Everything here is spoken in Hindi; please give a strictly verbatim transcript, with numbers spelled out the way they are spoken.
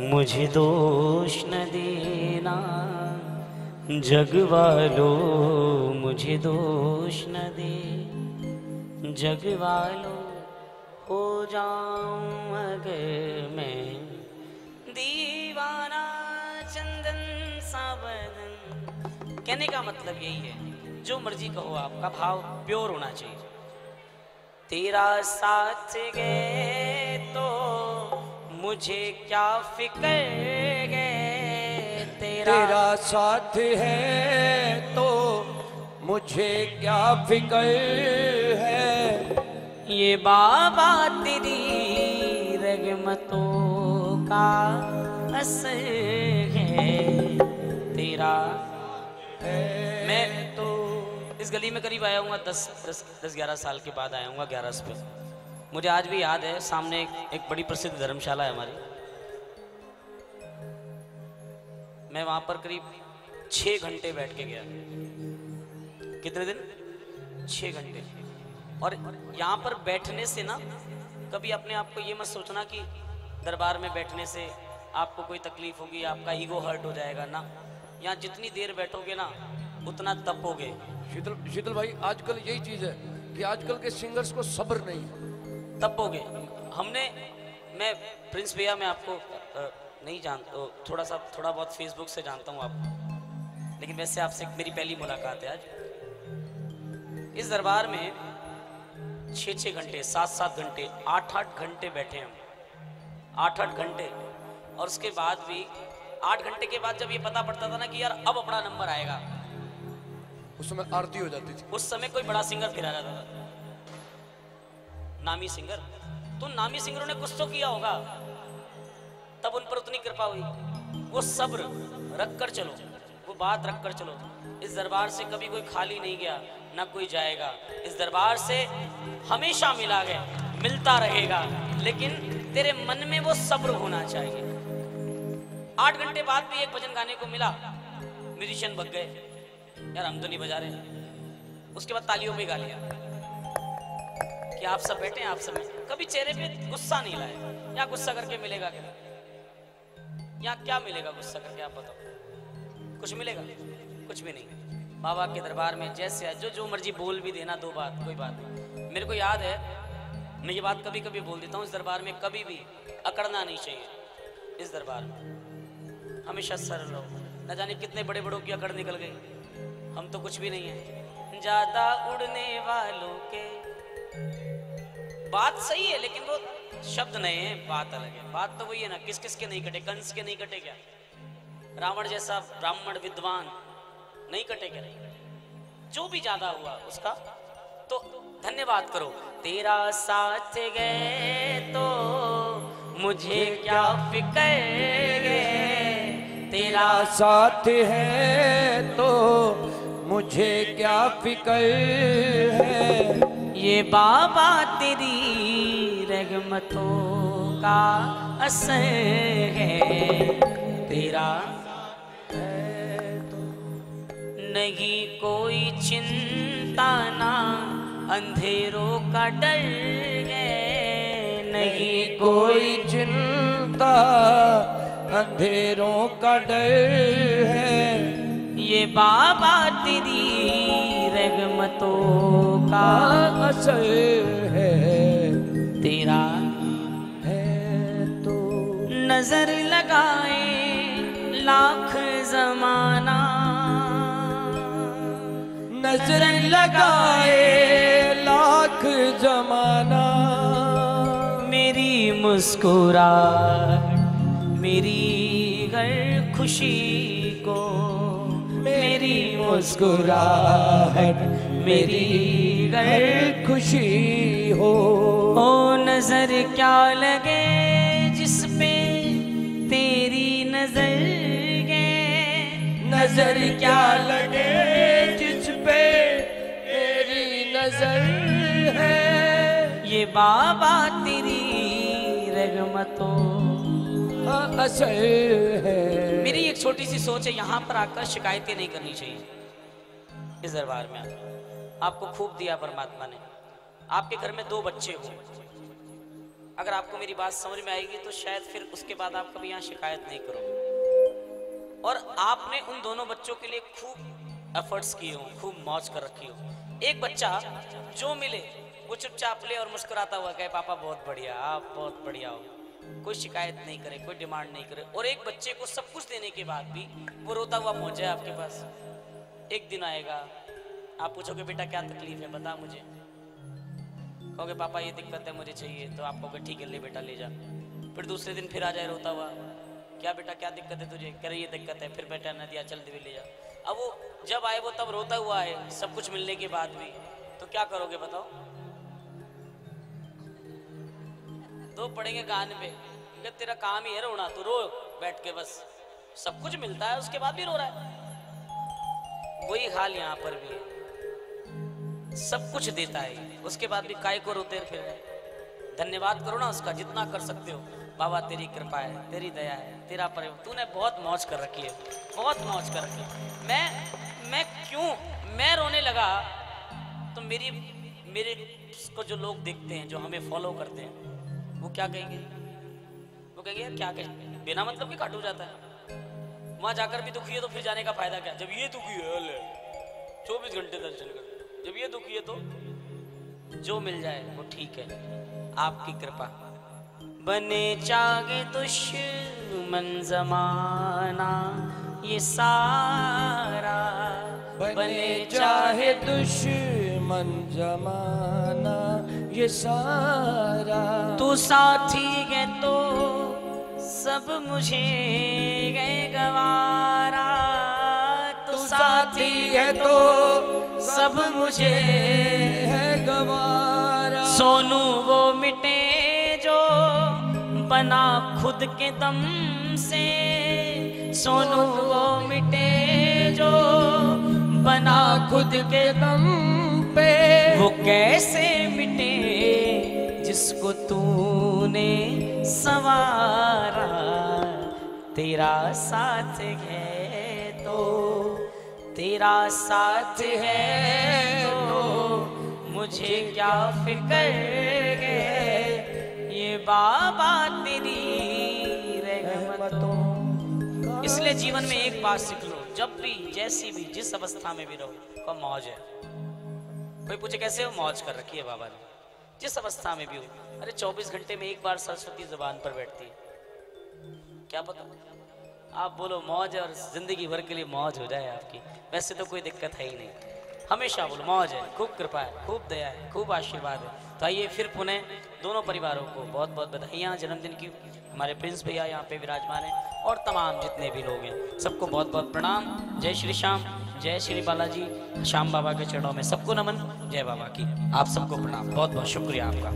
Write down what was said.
मुझे दोष न देना जग वालों, मुझे दोष न दे जग वालों, हो जाऊं अगर मैं दीवाना चंदन सा बदन। कहने का मतलब यही है, जो मर्जी कहो आपका भाव प्योर होना चाहिए। तेरा साथ गए तो मुझे क्या फिक्र गए, तेरा, तेरा साथ है तो मुझे क्या फिक्र है। ये बाबा तेरी रगमतों का असर है, तेरा है। मैं तो इस गली में करीब आया हूँगा दस दस दस ग्यारह साल के बाद आया हूँगा, ग्यारह सौ। मुझे आज भी याद है, सामने एक, एक बड़ी प्रसिद्ध धर्मशाला है हमारी। मैं वहां पर करीब छः घंटे बैठ के गया। कितने दिन? छः घंटे। और यहाँ पर बैठने से ना कभी अपने आप को ये मत सोचना कि दरबार में बैठने से आपको कोई तकलीफ होगी, आपका ईगो हर्ट हो जाएगा ना। यहाँ जितनी देर बैठोगे ना उतना तपोगे। शीतल शीतल भाई, आजकल यही चीज़ है कि आजकल के सिंगर्स को सब्र नहीं है, तपोगे। हमने मैं प्रिंस भैया, मैं आपको नहीं जानता, थोड़ा सा थोड़ा बहुत फेसबुक से जानता हूँ आपको, लेकिन वैसे आपसे मेरी पहली मुलाकात है आज। इस दरबार में छः छः घंटे, सात सात घंटे, आठ आठ घंटे बैठे हम, आठ आठ घंटे। और उसके बाद भी आठ घंटे के बाद जब ये पता पड़ता था ना कि यार अब अपना नंबर आएगा, उस समय आरती हो जाती थी। उस समय कोई बड़ा सिंगर फिर आ जाता था, नामी सिंगर। तो नामी सिंगरों ने कुछ तो किया होगा, तब उन पर उतनी कृपा हुई। वो सब्र रख कर चलो, वो बात रख कर चलो। इस दरबार से कभी कोई खाली नहीं गया, ना कोई जाएगा। इस दरबार से हमेशा मिला गया, मिलता रहेगा, लेकिन तेरे मन में वो सब्र होना चाहिए। आठ घंटे बाद भी एक भजन गाने को मिला, म्यूजिशियन भग गए, यार हम तो नहीं बजा रहे। उसके बाद तालियों में गा लिया कि आप सब बैठे हैं, आप सब। कभी चेहरे पे गुस्सा नहीं लाए। यहाँ गुस्सा करके मिलेगा क्या? यहाँ क्या मिलेगा गुस्सा करके, आप बताओ? कुछ मिलेगा? कुछ भी नहीं। बाबा के दरबार में जैसे जो जो मर्जी बोल भी देना, दो बात कोई बात नहीं। मेरे को याद है, मैं ये बात कभी कभी बोल देता हूँ, इस दरबार में कभी भी अकड़ना नहीं चाहिए। इस दरबार में हमेशा सरल रहो। न जाने कितने बड़े बड़ों की अकड़ निकल गई, हम तो कुछ भी नहीं है। ज़्यादा उड़ने वालों के, बात सही है लेकिन वो शब्द नहीं है, बात अलग है। बात तो वही है ना, किस किस के नहीं कटे? कंस के नहीं कटे क्या? रावण जैसा ब्राह्मण विद्वान नहीं कटे क्या? जो भी ज्यादा हुआ उसका तो धन्यवाद करो। तेरा साथ गए तो मुझे क्या फिक्र गए, तेरा साथ है तो मुझे क्या फिक्र है। ये बाबा तेरी रगमतों का असर है, तेरा नहीं कोई चिंता ना अंधेरों का डर है, नहीं कोई चिंता अंधेरों का डर है। ये बाबा तेरी रगमतों का असर है, तेरा है तो। नजर लगाए लाख जमाना, नजर लगाए लाख जमाना, मेरी मुस्कुराहट मेरी हर खुशी को, मेरी मुस्कुराहट मेरी गैर खुशी हो। ओ नजर क्या लगे जिस पे तेरी नजर गए, नजर क्या लगे जिस पे तेरी नजर है। ये बाबा तेरी रगमतों का असर है। मेरी एक छोटी सी सोच है, यहाँ पर आकर शिकायतें नहीं करनी चाहिए। इस दरबार में आकर आपको खूब दिया परमात्मा ने। आपके घर में दो बच्चे हो, अगर आपको मेरी बात समझ में आएगी तो शायद फिर उसके बाद आप कभी यहाँ शिकायत नहीं करोगे। और आपने उन दोनों बच्चों के लिए खूब एफर्ट्स किए हो, खूब मौज कर रखी हो। एक बच्चा जो मिले वो चुपचाप ले और मुस्कुराता हुआ कहे पापा बहुत बढ़िया, आप बहुत बढ़िया हो, कोई शिकायत नहीं करे, कोई डिमांड नहीं करे। और एक बच्चे को सब कुछ देने के बाद भी वो रोता हुआ पहुंचे आपके पास। एक दिन आएगा, आप पूछोगे बेटा क्या तकलीफ है बता मुझे, कहोगे पापा ये दिक्कत है मुझे चाहिए, तो आप कहोगे ठीक है ले बेटा ले जा। फिर दूसरे दिन फिर आ जाए रोता हुआ, क्या बेटा क्या दिक्कत है तुझे, कह रहे ये दिक्कत है, फिर बेटा न दिया चल दे ले जा। अब वो जब आए वो तब रोता हुआ आए सब कुछ मिलने के बाद भी, तो क्या करोगे बताओ? तो पड़ेंगे कान पे, अगर तेरा काम ही है रोना, तो रो बैठ के, बस सब कुछ मिलता है उसके बाद भी रो रहा है। वही हाल यहाँ पर भी है, सब कुछ देता है उसके बाद भी काय को रोते फिर रहे। धन्यवाद करो ना उसका जितना कर सकते हो, बाबा तेरी कृपा है, तेरी दया है, तेरा प्रेम, तूने बहुत मौज कर रखी है, बहुत मौज कर रखी है। मैं मैं क्यों मैं रोने लगा तो मेरी मेरे को जो लोग देखते हैं, जो हमें फॉलो करते हैं, वो क्या कहेंगे? वो कहेंगे क्या कहेंगे, बिना मतलब के काटू जाता है, वहाँ जाकर भी दुखी है तो फिर जाने का फायदा क्या, जब ये दुखी है चौबीस घंटे दर्शन कर, जब ये दुखी है तो जो मिल जाए वो ठीक है। आपकी कृपा बने चाहे दुश्मन जमाना ये सारा, बने चाहे दुश्मन जमाना ये सारा, तू साथी है तो सब मुझे गए गवारा, तू साथी है तो सब मुझे है गवारा, सोनू वो मिटे जो बना खुद के दम से, सोनू वो मिटे जो बना खुद के दम पे, वो कैसे मिटे जिसको तूने संवारा, तेरा साथ है तो तेरा साथ है तो मुझे क्या फिक्र है, ये बाबा तेरी रहमतों। इसलिए जीवन में एक बात सीख लो, जब भी जैसी भी जिस अवस्था में भी रहो तो मौज है। कोई पूछे कैसे हो, मौज कर रखी है बाबा ने, जिस अवस्था में भी हो। अरे चौबीस घंटे में एक बार सरस्वती जबान पर बैठती है, क्या पता आप बोलो मौज है और जिंदगी भर के लिए मौज हो जाए आपकी। वैसे तो कोई दिक्कत है ही नहीं, हमेशा बोलो मौज है, खूब कृपा है, खूब दया है, खूब आशीर्वाद है। तो आइए फिर पुनः दोनों परिवारों को बहुत बहुत बधाइयाँ जन्मदिन की। हमारे प्रिंस भैया यहाँ पे विराजमान हैं और तमाम जितने भी लोग हैं सबको बहुत बहुत प्रणाम। जय श्री श्याम, जय श्री बालाजी, श्याम बाबा के चरणों में सबको नमन, जय बाबा की, आप सबको प्रणाम, बहुत बहुत शुक्रिया आपका।